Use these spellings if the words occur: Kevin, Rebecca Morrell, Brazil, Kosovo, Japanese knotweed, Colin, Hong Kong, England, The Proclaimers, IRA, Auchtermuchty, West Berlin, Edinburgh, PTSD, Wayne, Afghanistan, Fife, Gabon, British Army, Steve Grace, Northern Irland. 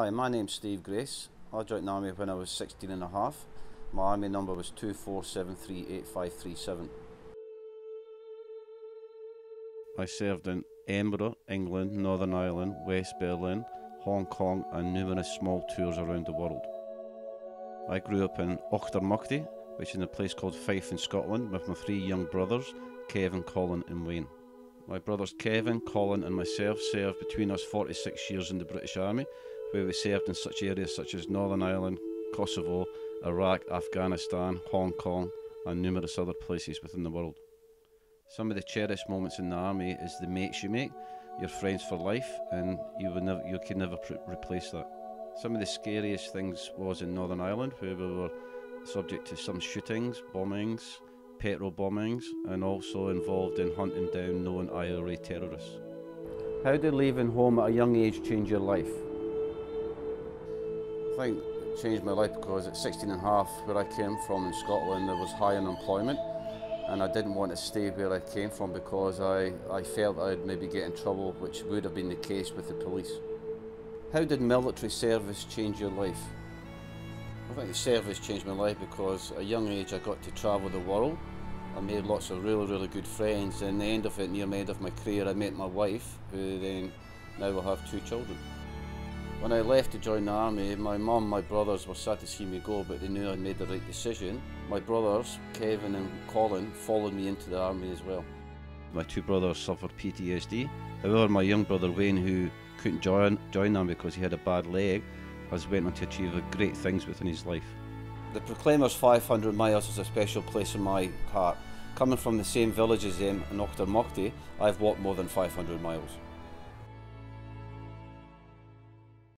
Hi, my name's Steve Grace. I joined the Army when I was 16 and a half. My Army number was 24738537. I served in Edinburgh, England, Northern Ireland, West Berlin, Hong Kong and numerous small tours around the world. I grew up in Auchtermuchty, which is a place called Fife in Scotland, with my three young brothers, Kevin, Colin and Wayne. My brothers Kevin, Colin and myself served between us 46 years in the British Army, where we served in such areas such as Northern Ireland, Kosovo, Iraq, Afghanistan, Hong Kong and numerous other places within the world. Some of the cherished moments in the Army is the mates you make, your friends for life, and you can never replace that. Some of the scariest things was in Northern Ireland, where we were subject to some shootings, bombings, petrol bombings, and also involved in hunting down known IRA terrorists. How did leaving home at a young age change your life? I think it changed my life because at 16 and a half, where I came from in Scotland, there was high unemployment. And I didn't want to stay where I came from because I felt I'd maybe get in trouble, which would have been the case with the police. How did military service change your life? I think the service changed my life because at a young age I got to travel the world. I made lots of really, really good friends, and at the end of it, near the end of my career, I met my wife, who then now will have two children. When I left to join the Army, my mum, my brothers were sad to see me go, but they knew I'd made the right decision. My brothers, Kevin and Colin, followed me into the Army as well. My two brothers suffered PTSD. However, my young brother Wayne, who couldn't join them because he had a bad leg, has went on to achieve great things within his life. The Proclaimers 500 miles is a special place in my heart. Coming from the same village as them in Auchtermuchty, I've walked more than 500 miles.